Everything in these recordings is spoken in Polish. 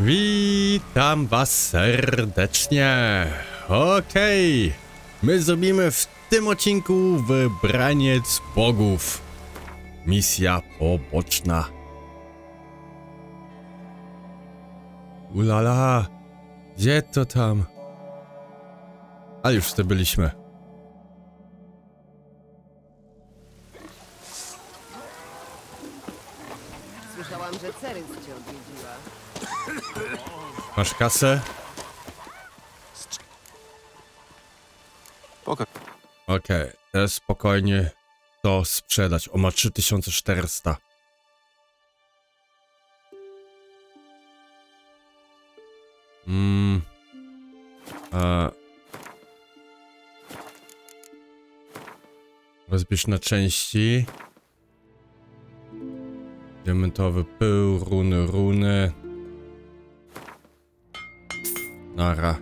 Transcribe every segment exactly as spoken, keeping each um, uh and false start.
Witam was serdecznie. Okej, okay. My zrobimy w tym odcinku wybraniec bogów. Misja poboczna. Ulala, gdzie to tam? A już tu byliśmy. Słyszałam, że Cerys cię odwiedziła. Masz kasę? Okej, okay, teraz spokojnie to sprzedać. O, ma trzy tysiące czterysta. Mm. E. Rozbierz na części. Diamentowy pył, runy, runy. Nara.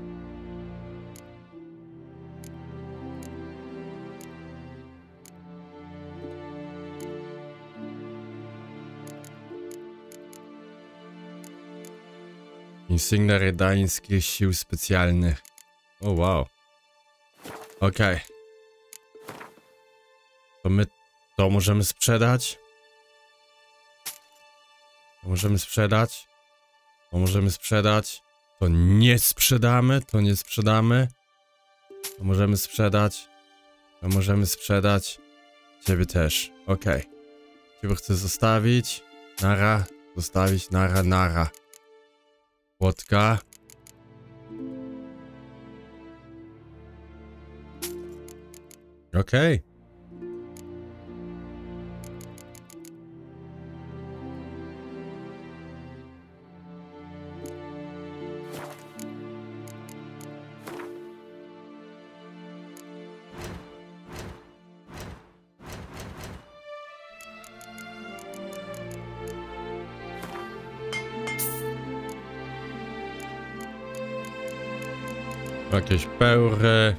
Insygnia redańskich sił specjalnych. O, oh, wow. Okej. Okay. To my to możemy sprzedać? To możemy sprzedać? To możemy sprzedać? To nie sprzedamy, to nie sprzedamy. To możemy sprzedać. To możemy sprzedać. Ciebie też. Okej. Okay. Ciebie chcę zostawić. Nara. Zostawić. Nara, nara. Płotka. Okej. Okay. Jakieś peury.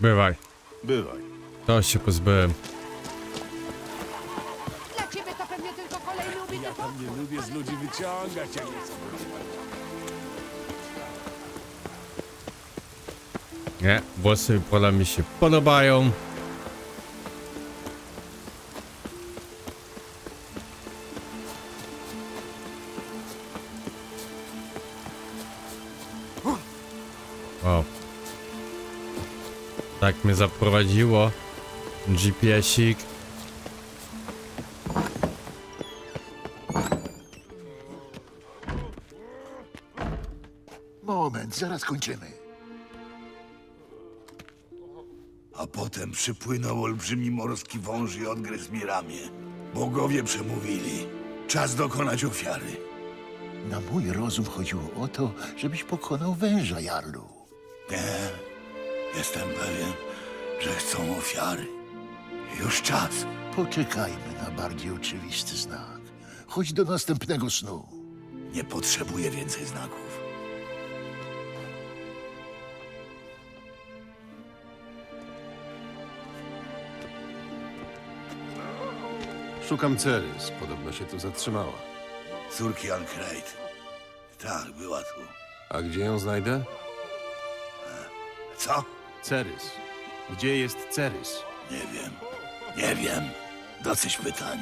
Bywaj. Bywaj. To się pozbyłem. Dla ciebie to pewnie tylko kolejny ubity. Ja tam nie lubię z ludzi wyciągać, a nie spodziewać. Nie, włosy pola mi się podobają. O. Tak mnie zaprowadziło G P S-ik. Moment, zaraz kończymy. Potem przypłynął olbrzymi morski wąż i odgryzł mi ramię. Bogowie przemówili. Czas dokonać ofiary. Na mój rozum chodziło o to, żebyś pokonał węża, Jarlu. Nie. Jestem pewien, że chcą ofiary. Już czas. Poczekajmy na bardziej oczywisty znak. Chodź do następnego snu. Nie potrzebuję więcej znaków. Szukam Cerys. Podobno się tu zatrzymała. Córki An Craite. Tak, była tu. A gdzie ją znajdę? Co? Cerys. Gdzie jest Cerys? Nie wiem. Nie wiem. Dosyć pytań.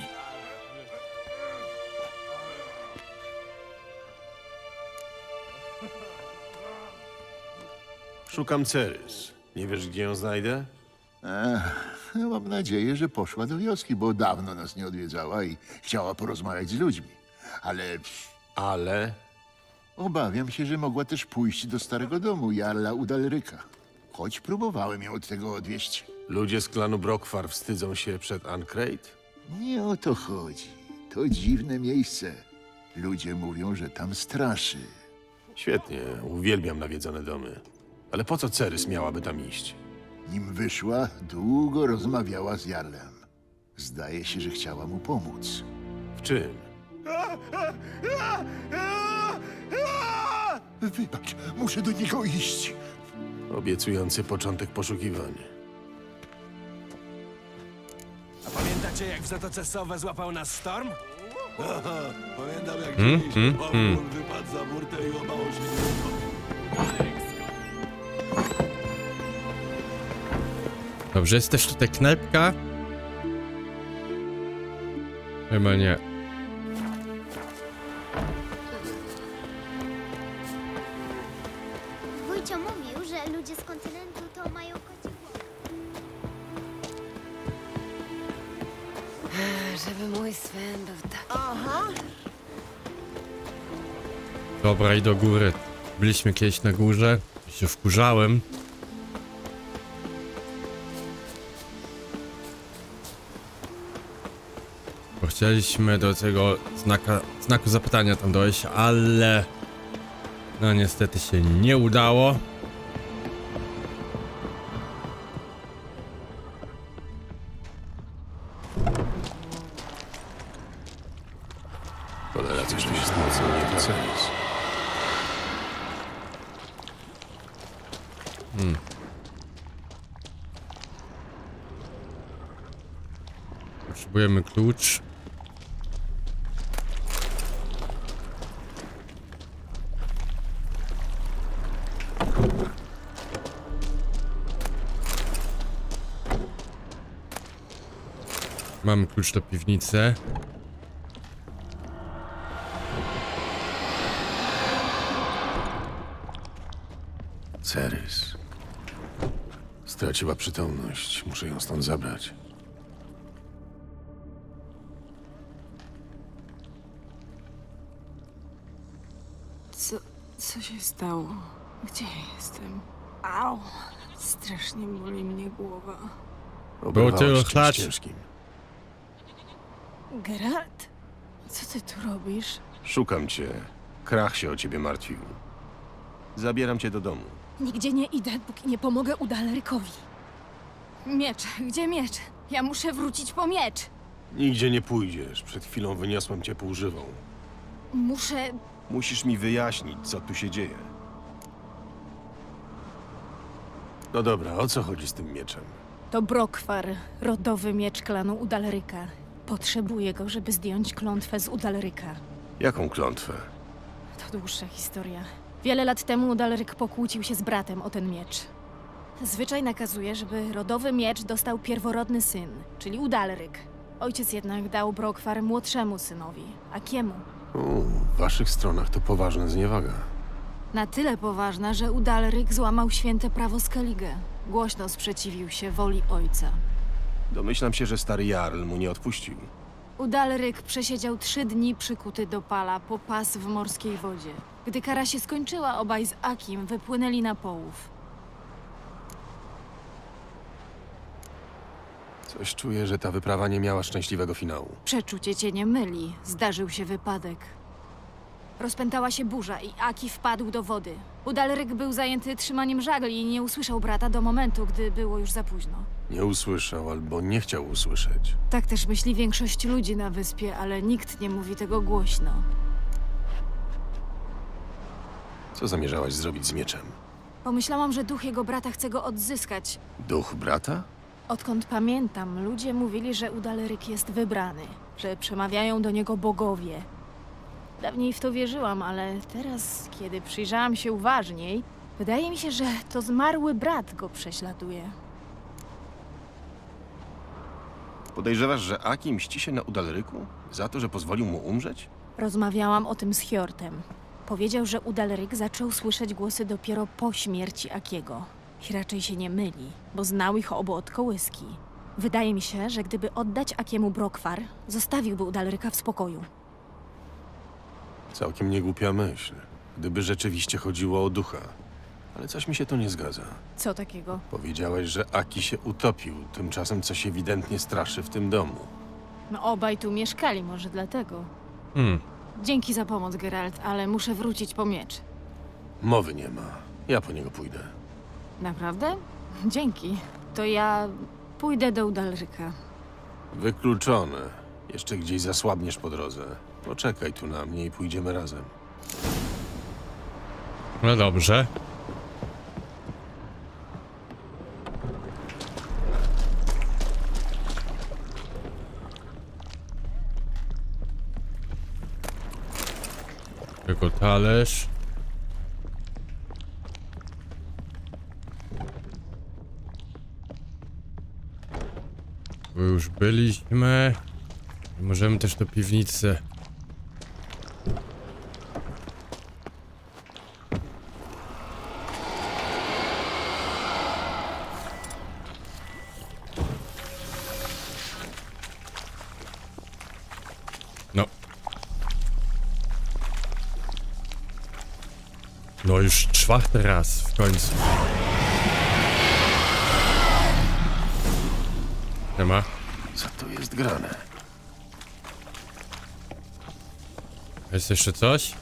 Szukam Cerys. Nie wiesz, gdzie ją znajdę? Ech, no mam nadzieję, że poszła do wioski, bo dawno nas nie odwiedzała i chciała porozmawiać z ludźmi. Ale... Ale? Obawiam się, że mogła też pójść do starego domu Jarla Udalryka. Choć próbowałem ją od tego odwieźć. Ludzie z klanu Brokvar wstydzą się przed An Craite? Nie o to chodzi. To dziwne miejsce. Ludzie mówią, że tam straszy. Świetnie. Uwielbiam nawiedzone domy. Ale po co Cerys miałaby tam iść? Nim wyszła, długo rozmawiała z Jarlem. Zdaje się, że chciała mu pomóc. W czym? Wybacz, muszę do niego iść. Obiecujący początek poszukiwań. A pamiętacie, jak w Zatoce Sowe złapał nas storm? Pamiętam, jak mm, dziś mm, mm. wypadł za burtę i łamało się niebo. Dobrze, jest też tutaj knajpka. Chyba nie. Wójcio mówił, że ludzie z kontynentu to mają koci głowę. Żeby mój Sven był taki. Aha. Dobra, i do góry. Byliśmy kiedyś na górze. Się wkurzałem. Chcieliśmy do tego znaka, znaku zapytania tam dojść, ale no niestety się nie udało. Cholera, coś tu się stało, nie to Cerys. Hmm. Potrzebujemy klucz. Mamy klucz do piwnicy. Cerys. Straciła przytomność. Muszę ją stąd zabrać. Co... co się stało? Gdzie jestem? Au! Strasznie boli mnie głowa. Było tyle ciężkim. Geralt? Co ty tu robisz? Szukam cię. Krach się o ciebie martwił. Zabieram cię do domu. Nigdzie nie idę, póki nie pomogę Udalrykowi. Miecz, gdzie miecz? Ja muszę wrócić po miecz. Nigdzie nie pójdziesz. Przed chwilą wyniosłem cię pół żywą. Muszę... Musisz mi wyjaśnić, co tu się dzieje. No dobra, o co chodzi z tym mieczem? To Brokvar, rodowy miecz klanu Udalryka. Potrzebuję go, żeby zdjąć klątwę z Udalryka. Jaką klątwę? To dłuższa historia. Wiele lat temu Udalryk pokłócił się z bratem o ten miecz. Zwyczaj nakazuje, żeby rodowy miecz dostał pierworodny syn, czyli Udalryk. Ojciec jednak dał Brokvar młodszemu synowi, Akiemu. O, w waszych stronach to poważna zniewaga. Na tyle poważna, że Udalryk złamał święte prawo Skellige. Głośno sprzeciwił się woli ojca. Domyślam się, że stary Jarl mu nie odpuścił. Udalryk przesiedział trzy dni przykuty do pala po pas w morskiej wodzie. Gdy kara się skończyła, obaj z Akim wypłynęli na połów. Coś czuję, że ta wyprawa nie miała szczęśliwego finału. Przeczucie cię nie myli. Zdarzył się wypadek. Rozpętała się burza i Aki wpadł do wody. Udalryk był zajęty trzymaniem żagli i nie usłyszał brata do momentu, gdy było już za późno. Nie usłyszał albo nie chciał usłyszeć. Tak też myśli większość ludzi na wyspie, ale nikt nie mówi tego głośno. Co zamierzałaś zrobić z mieczem? Pomyślałam, że duch jego brata chce go odzyskać. Duch brata? Odkąd pamiętam, ludzie mówili, że Udalryk jest wybrany, że przemawiają do niego bogowie. Dawniej w to wierzyłam, ale teraz, kiedy przyjrzałam się uważniej, wydaje mi się, że to zmarły brat go prześladuje. Podejrzewasz, że Aki mści się na Udalryku? Za to, że pozwolił mu umrzeć? Rozmawiałam o tym z Hjortem. Powiedział, że Udalryk zaczął słyszeć głosy dopiero po śmierci Akiego. I raczej się nie myli, bo znał ich obu od kołyski. Wydaje mi się, że gdyby oddać Akiemu Brokvar, zostawiłby Udalryka w spokoju. Całkiem niegłupia myśl, gdyby rzeczywiście chodziło o ducha. Ale coś mi się to nie zgadza. Co takiego? Powiedziałeś, że Aki się utopił, tymczasem coś ewidentnie straszy w tym domu. No obaj tu mieszkali, może dlatego. Hmm. Dzięki za pomoc, Geralt, ale muszę wrócić po miecz. Mowy nie ma. Ja po niego pójdę. Naprawdę? Dzięki. To ja pójdę do Udalryka. Wykluczone. Jeszcze gdzieś zasłabniesz po drodze. Poczekaj tu na mnie i pójdziemy razem. No dobrze. Tylko talerz. Bo już byliśmy. Możemy też do piwnicy. No już czwarty raz w końcu. Nie ma. Co tu jest grane? Jest jeszcze coś?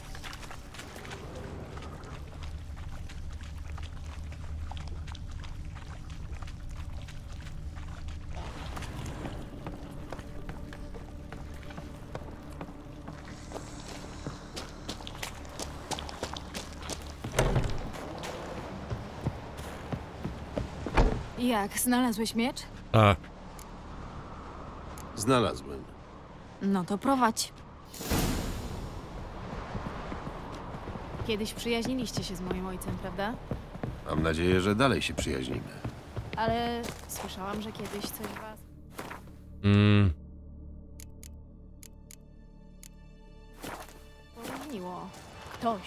Jak, znalazłeś miecz? A. Znalazłem. No to prowadź. Kiedyś przyjaźniliście się z moim ojcem, prawda? Mam nadzieję, że dalej się przyjaźnimy. Ale słyszałam, że kiedyś coś was... Mm. Porówniło. Ktoś.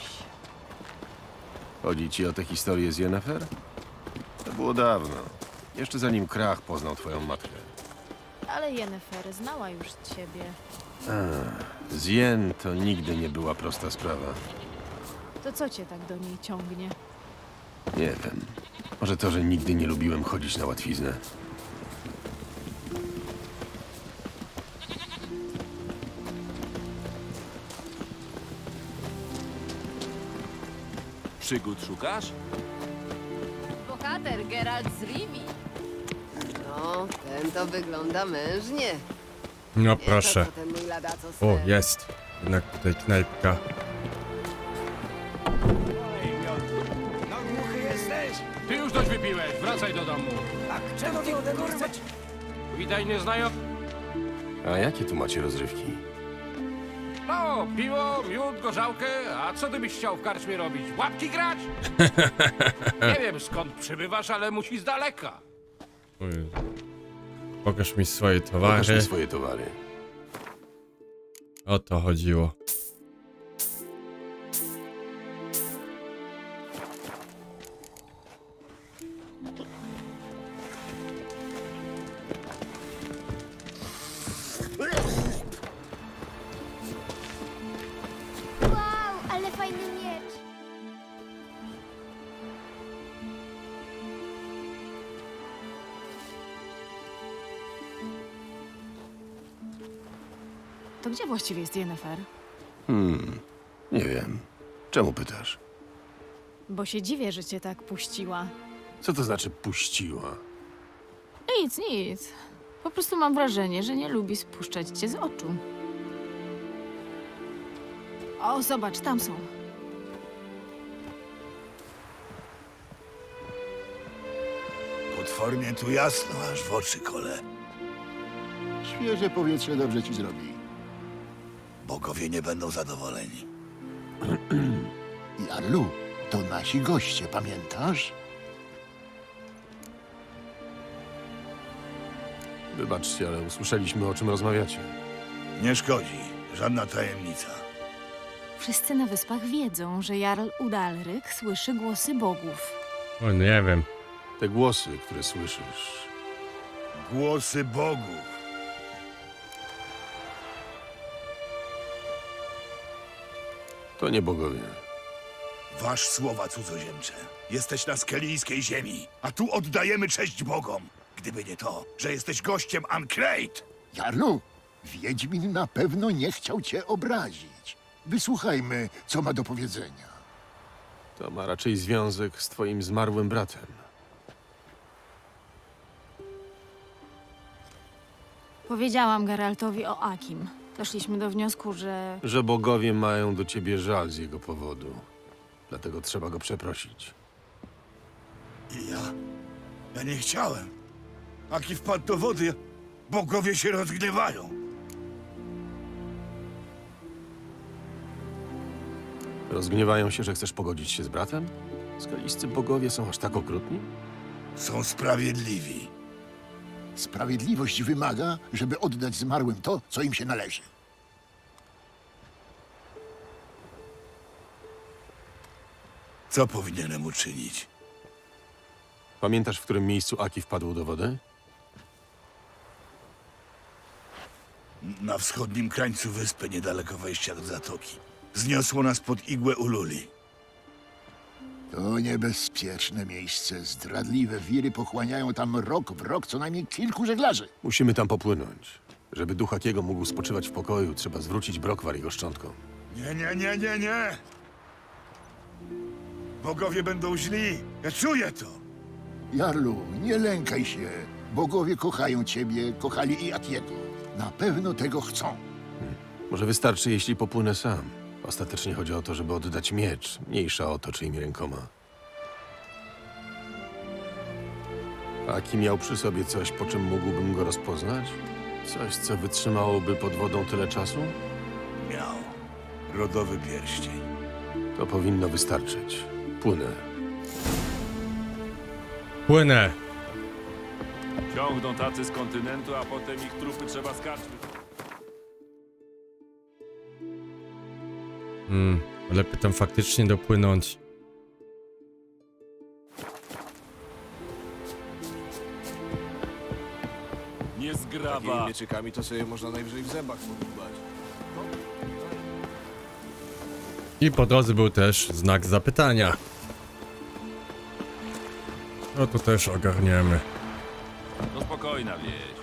Chodzi ci o tę historię z Yennefer? To było dawno. Jeszcze zanim Krach poznał twoją matkę. Ale Yennefer znała już ciebie. A, z Yen to nigdy nie była prosta sprawa. To co cię tak do niej ciągnie? Nie wiem. Może to, że nigdy nie lubiłem chodzić na łatwiznę. Przygód szukasz? Bohater Geralt z Rivii. No, ten to wygląda mężnie. No proszę. O, jest. Jednak tutaj knajpka. No głuchy jesteś? Ty już dość wypiłeś, wracaj do domu. A czemu ty odegórcać? Witaj nieznajomy. A jakie tu macie rozrywki? No, piwo, miód, gorzałkę, a co ty byś chciał w karczmie robić? Łapki grać? Nie wiem skąd przybywasz, ale musi z daleka. Pokaż mi swoje towary. Pokaż mi swoje towary. O to chodziło. Wow, ale fajny miecz. To gdzie właściwie jest Yennefer? Hmm, nie wiem. Czemu pytasz? Bo się dziwię, że cię tak puściła. Co to znaczy puściła? Nic, nic. Po prostu mam wrażenie, że nie lubi spuszczać cię z oczu. O, zobacz, tam są. Potwornie tu jasno, aż w oczy kole. Świeże powietrze dobrze ci zrobi. Bogowie nie będą zadowoleni. I Arlu, to nasi goście, pamiętasz? Wybaczcie, ale usłyszeliśmy, o czym rozmawiacie. Nie szkodzi, żadna tajemnica. Wszyscy na wyspach wiedzą, że Jarl Udalryk słyszy głosy bogów. O, nie wiem. Te głosy, które słyszysz... Głosy bogów. To nie bogowie. Wasz słowa, cudzoziemcze. Jesteś na skellijskiej ziemi, a tu oddajemy cześć bogom. Gdyby nie to, że jesteś gościem An Craite. Jarlu, Wiedźmin na pewno nie chciał cię obrazić. Wysłuchajmy, co ma do powiedzenia. To ma raczej związek z twoim zmarłym bratem. Powiedziałam Geraltowi o Akim. Doszliśmy do wniosku, że... Że bogowie mają do ciebie żal z jego powodu. Dlatego trzeba go przeprosić. I ja... Ja nie chciałem. Aki wpadł do wody, bogowie się rozgniewają. Rozgniewają się, że chcesz pogodzić się z bratem? Skaliccy bogowie są aż tak okrutni? Są sprawiedliwi. Sprawiedliwość wymaga, żeby oddać zmarłym to, co im się należy. Co powinienem uczynić? Pamiętasz, w którym miejscu Aki wpadł do wody? Na wschodnim krańcu wyspy, niedaleko wejścia do zatoki. Zniosło nas pod igłę Ululi. To niebezpieczne miejsce. Zdradliwe wiry pochłaniają tam rok w rok co najmniej kilku żeglarzy. Musimy tam popłynąć. Żeby duch Akiego mógł spoczywać w pokoju, trzeba zwrócić Brokvar jego szczątkom. Nie, nie, nie, nie, nie! Bogowie będą źli. Ja czuję to! Jarlu, nie lękaj się. Bogowie kochają ciebie, kochali i Akiego. Na pewno tego chcą. Hmm. Może wystarczy, jeśli popłynę sam. Ostatecznie chodzi o to, żeby oddać miecz. Mniejsza o to, czyimi rękoma. Aki miał przy sobie coś, po czym mógłbym go rozpoznać? Coś, co wytrzymałoby pod wodą tyle czasu? Miał. Rodowy pierścień. To powinno wystarczyć. Płynę. Płynę. Ciągną tacy z kontynentu, a potem ich trupy trzeba skarcić. Hmm, lepiej tam faktycznie dopłynąć. Nie zgraba. Takimi mieczykami to sobie można najwyżej w zębach podłubać. I po drodze był też znak zapytania. No to też ogarniemy. No spokojna wieś.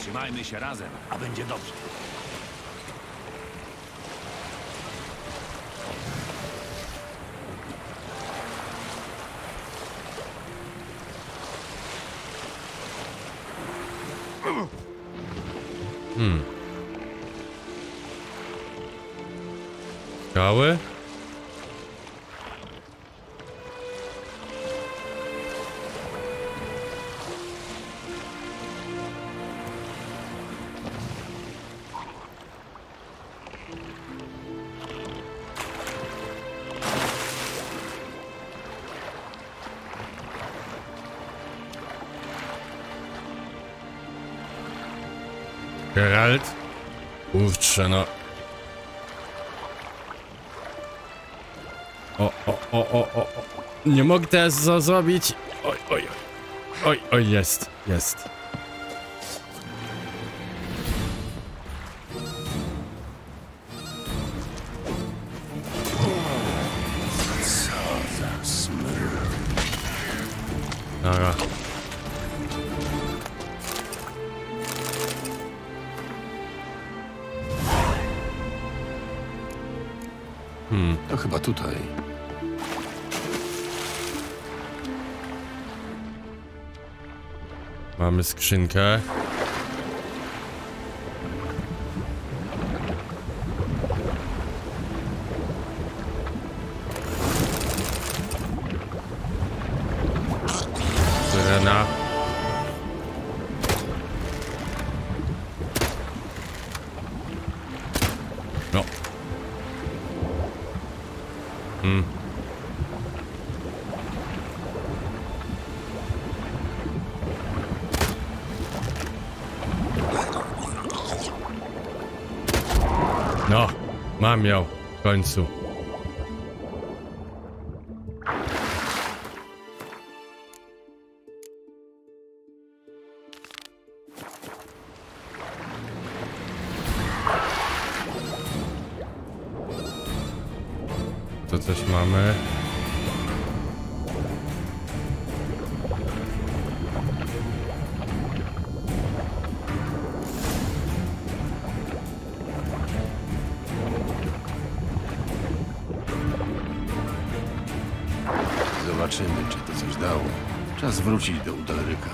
Trzymajmy się razem, a będzie dobrze. Hmm. Skały? Geralt? Kurczę, no. O, o, o, o, o, o. Nie mogę teraz za zrobić. Oj, oj, oj. Oj, oj, jest, jest. Co za smród. To chyba tutaj. Mamy skrzynkę. Syrena. No. Hmm. No, mam ją w końcu. To coś mamy. Zobaczymy, czy to coś dało. Czas wrócić do Udalryka.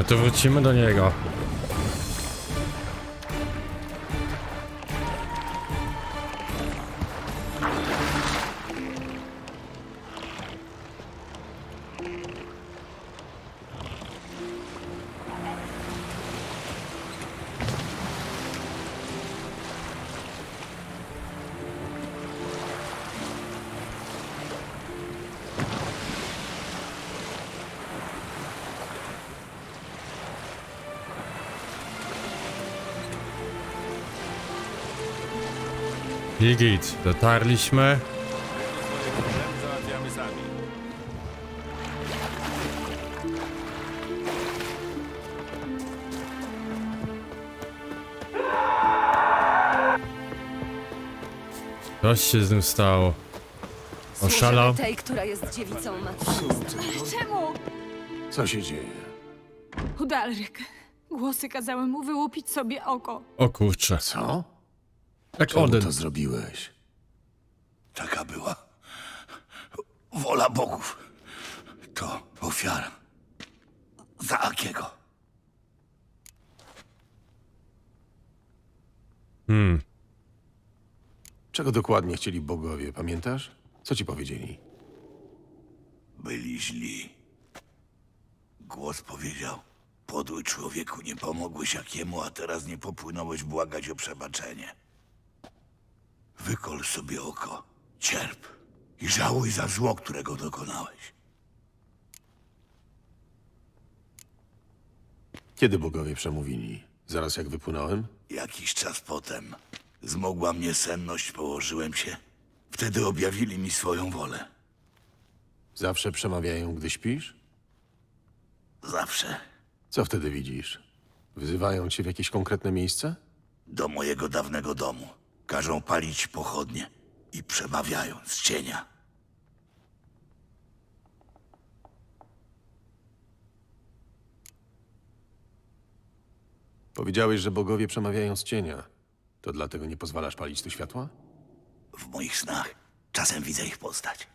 No to wrócimy do niego. I git, dotarliśmy. Coś się z nim stało. Oszalał. Tej, która jest dziewicą matki. Czemu? Co się dzieje? Udalryk. Głosy kazały mu wyłupić sobie oko. O kurczę. Co? Jak Odyn to zrobiłeś? Taka była wola bogów. To ofiara za Akiego. Hmm. Czego dokładnie chcieli bogowie, pamiętasz? Co ci powiedzieli? Byli źli. Głos powiedział: podły człowieku, nie pomogłeś Akiemu, a teraz nie popłynąłeś błagać o przebaczenie. Wykol sobie oko, cierp i żałuj za zło, którego dokonałeś. Kiedy bogowie przemówili? Zaraz jak wypłynąłem? Jakiś czas potem. Zmogła mnie senność, położyłem się. Wtedy objawili mi swoją wolę. Zawsze przemawiają, gdy śpisz? Zawsze. Co wtedy widzisz? Wzywają cię w jakieś konkretne miejsce? Do mojego dawnego domu. Każą palić pochodnie i przemawiają z cienia. Powiedziałeś, że bogowie przemawiają z cienia. To dlatego nie pozwalasz palić tu światła? W moich snach czasem widzę ich postać,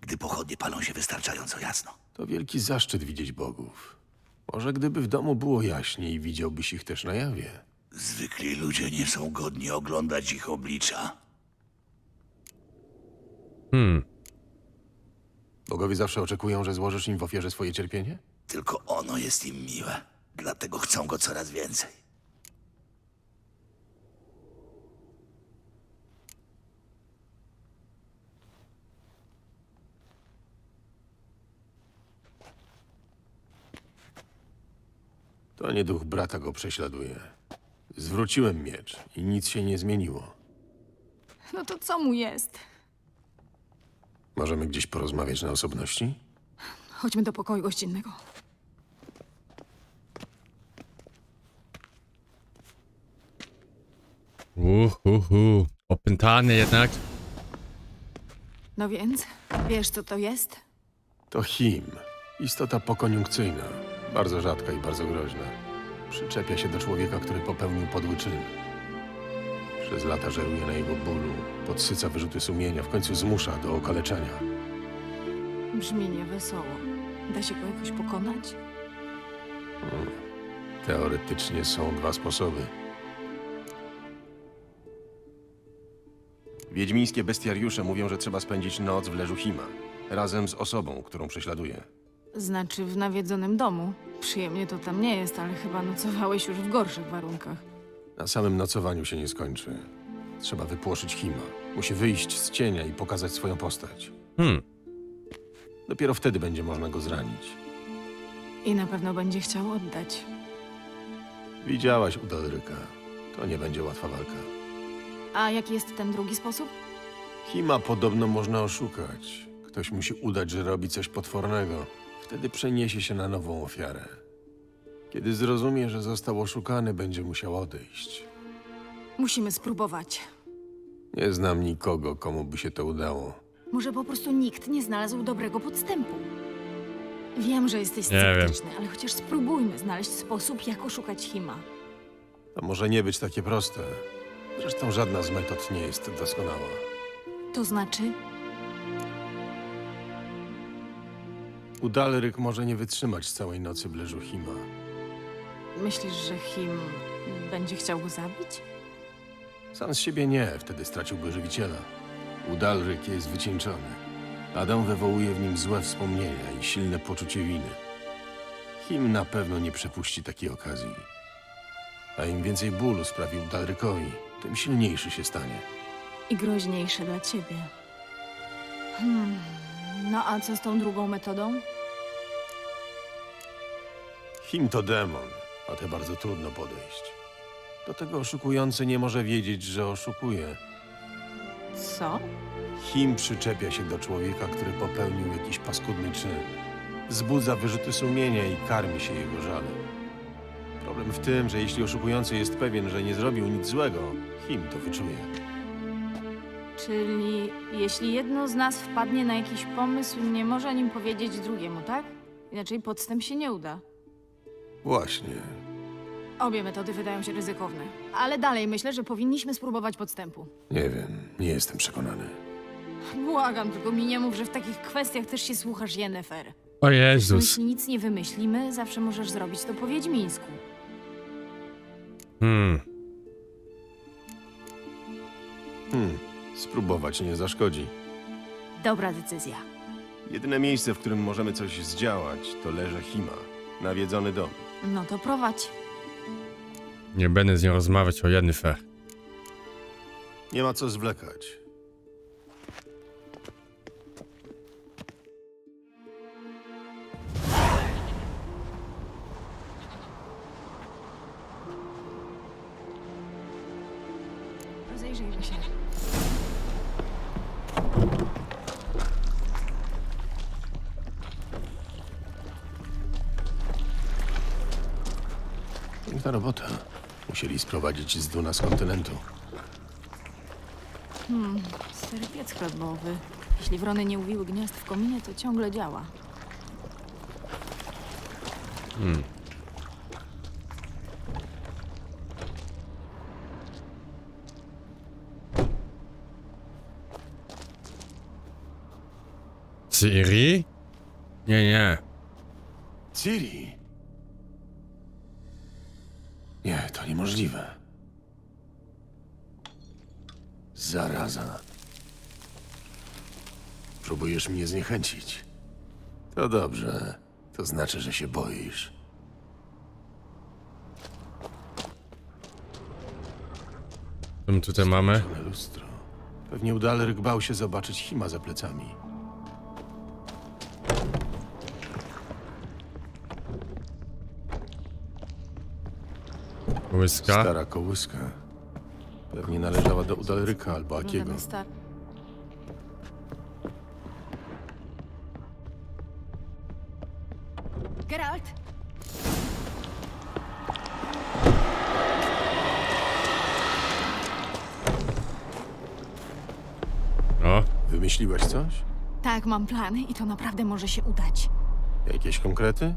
gdy pochodnie palą się wystarczająco jasno. To wielki zaszczyt widzieć bogów. Może gdyby w domu było jaśniej, widziałbyś ich też na jawie. Zwykli ludzie nie są godni oglądać ich oblicza. Hmm. Bogowie zawsze oczekują, że złożysz im w ofierze swoje cierpienie? Tylko ono jest im miłe. Dlatego chcą go coraz więcej. To nie duch brata go prześladuje. Zwróciłem miecz i nic się nie zmieniło. No to co mu jest? Możemy gdzieś porozmawiać na osobności? Chodźmy do pokoju gościnnego. Uhuhu. Opętany jednak. No więc, wiesz co to jest? To Him. Istota pokoniunkcyjna. Bardzo rzadka i bardzo groźna. Przyczepia się do człowieka, który popełnił podły czyn. Przez lata żeruje na jego bólu, podsyca wyrzuty sumienia, w końcu zmusza do okaleczenia. Brzmi niewesoło. Da się go jakoś pokonać? Hmm. Teoretycznie są dwa sposoby. Wiedźmińskie bestiariusze mówią, że trzeba spędzić noc w leżu Hima, razem z osobą, którą prześladuje. Znaczy w nawiedzonym domu. Przyjemnie to tam nie jest, ale chyba nocowałeś już w gorszych warunkach. Na samym nocowaniu się nie skończy. Trzeba wypłoszyć Hima. Musi wyjść z cienia i pokazać swoją postać. Hmm. Dopiero wtedy będzie można go zranić. I na pewno będzie chciał oddać. Widziałaś Udalryka. To nie będzie łatwa walka. A jaki jest ten drugi sposób? Hima podobno można oszukać. Ktoś musi udać, że robi coś potwornego. Wtedy przeniesie się na nową ofiarę. Kiedy zrozumie, że został oszukany, będzie musiał odejść. Musimy spróbować. Nie znam nikogo, komu by się to udało. Może po prostu nikt nie znalazł dobrego podstępu. Wiem, że jesteś sceptyczny, ale chociaż spróbujmy znaleźć sposób, jak oszukać Hima. To może nie być takie proste. Zresztą żadna z metod nie jest doskonała. To znaczy? Udalryk może nie wytrzymać całej nocy w leżu Hima. Myślisz, że Him będzie chciał go zabić? Sam z siebie nie, wtedy straciłby żywiciela. Udalryk jest wycieńczony. Adam wywołuje w nim złe wspomnienia i silne poczucie winy. Him na pewno nie przepuści takiej okazji. A im więcej bólu sprawił Udalrykowi, tym silniejszy się stanie. I groźniejszy dla ciebie. Hmm. No a co z tą drugą metodą? Him to demon, a te bardzo trudno podejść. Do tego oszukujący nie może wiedzieć, że oszukuje. Co? Him przyczepia się do człowieka, który popełnił jakiś paskudny czyn. Wzbudza wyrzuty sumienia i karmi się jego żalem. Problem w tym, że jeśli oszukujący jest pewien, że nie zrobił nic złego, Him to wyczuje. Czyli jeśli jedno z nas wpadnie na jakiś pomysł, nie może o nim powiedzieć drugiemu, tak? Inaczej podstęp się nie uda. Właśnie. Obie metody wydają się ryzykowne, ale dalej myślę, że powinniśmy spróbować podstępu. Nie wiem, nie jestem przekonany. Błagam, tylko mi nie mów, że w takich kwestiach też się słuchasz Yennefer. O Jezus. Jeśli nic nie wymyślimy, zawsze możesz zrobić to po wiedźmińsku. Hmm. Hmm. Spróbować nie zaszkodzi. Dobra decyzja. Jedyne miejsce, w którym możemy coś zdziałać, to leże Hima. Nawiedzony dom. No to prowadź. Nie będę z nią rozmawiać o Yennefer. Nie ma co zwlekać. Rozejrzyjmy się. Piękna robota. Musieli sprowadzić z Duna z kontynentu. Hmm, stary piec chlebowy. Jeśli wrony nie uwiły gniazd w kominie, to ciągle działa. Hmm. Ciri? Nie, nie. Ciri? Nie, to niemożliwe. Zaraza. Próbujesz mnie zniechęcić. To dobrze. To znaczy, że się boisz. Co my tutaj mamy? Lustro. Pewnie Udalryk bał się zobaczyć Hima za plecami. Kołyska. Stara kołyska. Pewnie należała do Udalryka albo Akiego. Geralt! No? Wymyśliłaś coś? Tak, mam plany i to naprawdę może się udać. Jakieś konkrety?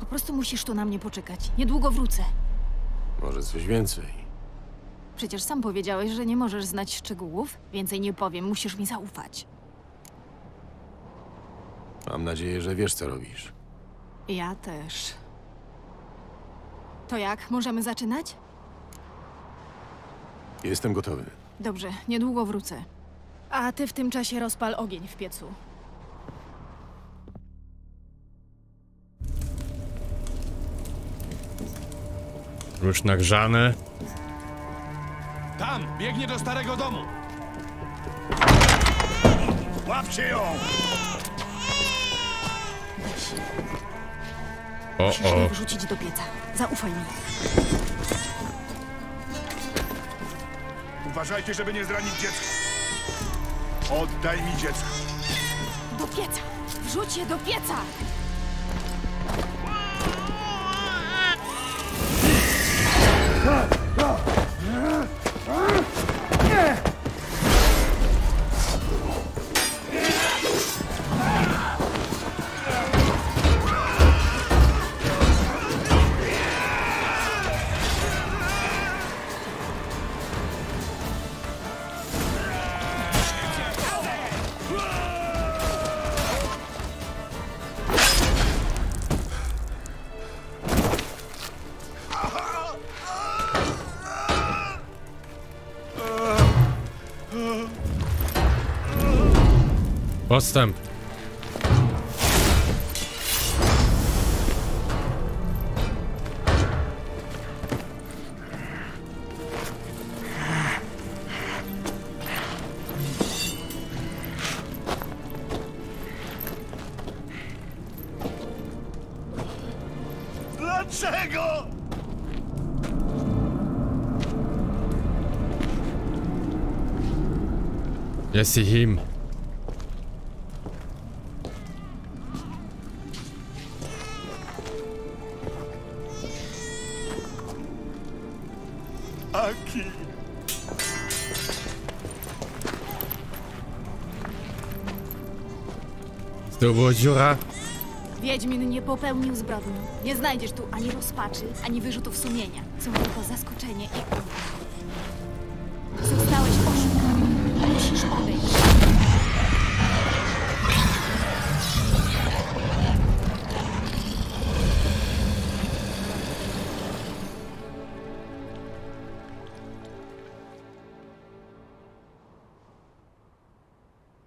Po prostu musisz tu na mnie poczekać. Niedługo wrócę. Może coś więcej. Przecież sam powiedziałeś, że nie możesz znać szczegółów. Więcej nie powiem, musisz mi zaufać. Mam nadzieję, że wiesz, co robisz. Ja też. To jak? Możemy zaczynać? Jestem gotowy. Dobrze, niedługo wrócę. A ty w tym czasie rozpal ogień w piecu. Już nagrzany. Tam! Biegnie do starego domu! Łapcie ją! O, o. Musisz ją wrzucić do pieca. Zaufaj mi. Uważajcie, żeby nie zranić dziecka. Oddaj mi dziecko. Do pieca! Wrzuć je do pieca! Postęp. Jest i Him. Aki. To była dziura. Wiedźmin nie popełnił zbrodni. Nie znajdziesz tu ani rozpaczy, ani wyrzutów sumienia. Są tylko zaskoczenie i ulga.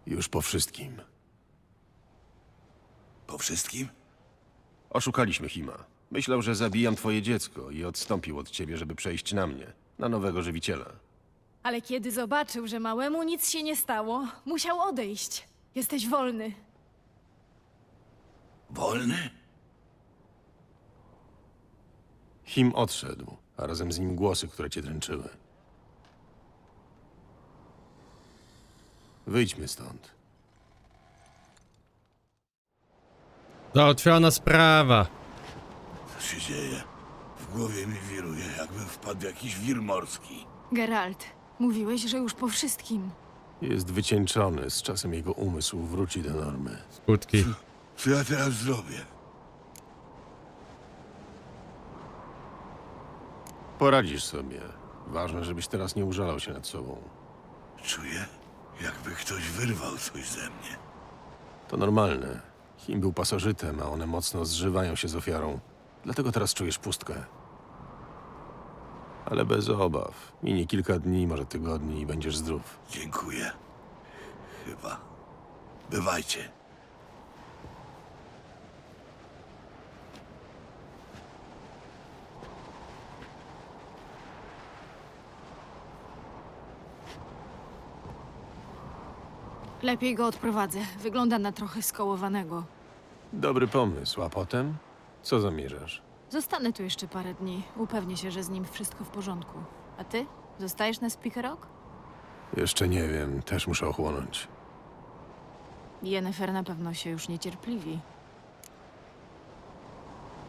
Już po wszystkim. Po wszystkim? Oszukaliśmy Hima. Myślał, że zabijam twoje dziecko i odstąpił od ciebie, żeby przejść na mnie, na nowego żywiciela. Ale kiedy zobaczył, że małemu nic się nie stało, musiał odejść. Jesteś wolny. Wolny? Him odszedł, a razem z nim głosy, które cię dręczyły. Wyjdźmy stąd. Załatwiona sprawa. Co się dzieje? W głowie mi wiruje, jakbym wpadł w jakiś wir morski. Geralt, mówiłeś, że już po wszystkim. Jest wycieńczony, z czasem jego umysł wróci do normy. Skutki. Co, co ja teraz zrobię? Poradzisz sobie. Ważne, żebyś teraz nie użalał się nad sobą. Czuję, jakby ktoś wyrwał coś ze mnie. To normalne. Him był pasożytem, a one mocno zżywają się z ofiarą. Dlatego teraz czujesz pustkę. Ale bez obaw. Minie kilka dni, może tygodni i będziesz zdrów. Dziękuję. Chyba. Bywajcie. Lepiej go odprowadzę. Wygląda na trochę skołowanego. Dobry pomysł. A potem? Co zamierzasz? Zostanę tu jeszcze parę dni. Upewnię się, że z nim wszystko w porządku. A ty? Zostajesz na Spikerogg? Jeszcze nie wiem. Też muszę ochłonąć. Yennefer na pewno się już niecierpliwi.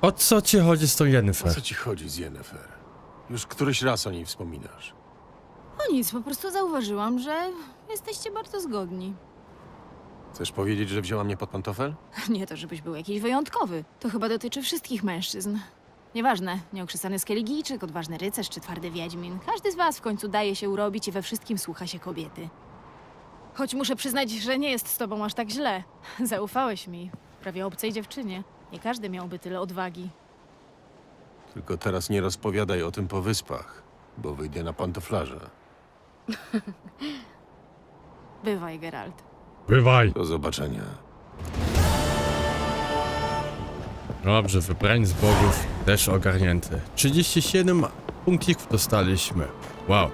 O co ci chodzi z tą Yennefer? O co ci chodzi z Yennefer? Już któryś raz o niej wspominasz. O nic, po prostu zauważyłam, że jesteście bardzo zgodni. Chcesz powiedzieć, że wzięła mnie pod pantofel? Nie to, żebyś był jakiś wyjątkowy. To chyba dotyczy wszystkich mężczyzn. Nieważne, nieokrzesany skeligijczyk, odważny rycerz czy twardy wiedźmin. Każdy z was w końcu daje się urobić i we wszystkim słucha się kobiety. Choć muszę przyznać, że nie jest z tobą aż tak źle. Zaufałeś mi, prawie obcej dziewczynie. Nie każdy miałby tyle odwagi. Tylko teraz nie rozpowiadaj o tym po wyspach, bo wyjdę na pantoflarza. Bywaj, Geralt. Bywaj! Do zobaczenia. Dobrze, wybrań z bogów też ogarnięte. trzydzieści siedem punktów dostaliśmy. Wow.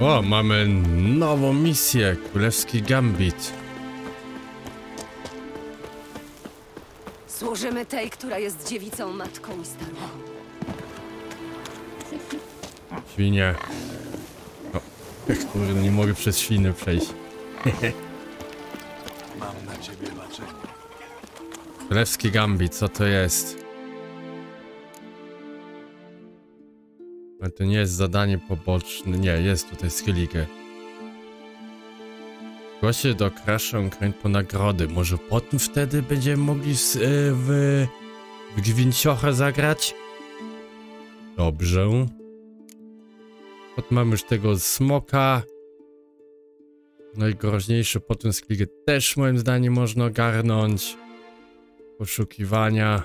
O, mamy nową misję. Królewski Gambit. Służymy tej, która jest dziewicą, matką i starą. Świnie. O, kurde, nie mogę przez świny przejść. Mam na ciebie baczenie. Królewski Gambit, co to jest? Ale to nie jest zadanie poboczne. Nie, jest tutaj Skellige. Właśnie do Krasza kręć po nagrody. Może potem wtedy będziemy mogli z, y, w, w Gwinciocha zagrać? Dobrze. Potem mamy już tego smoka. Najgroźniejszy potem Skellige też moim zdaniem można ogarnąć. Poszukiwania.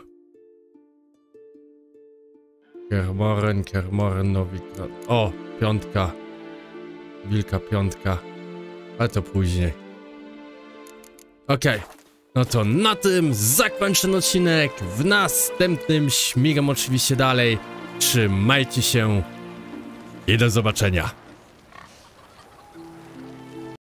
Kaer Morhen, Kaer Morhen, Novigrad. O, piątka. Wilka piątka. Ale to później. Okej. Okay. No to na tym zakończę ten odcinek. W następnym śmigam oczywiście dalej. Trzymajcie się i do zobaczenia.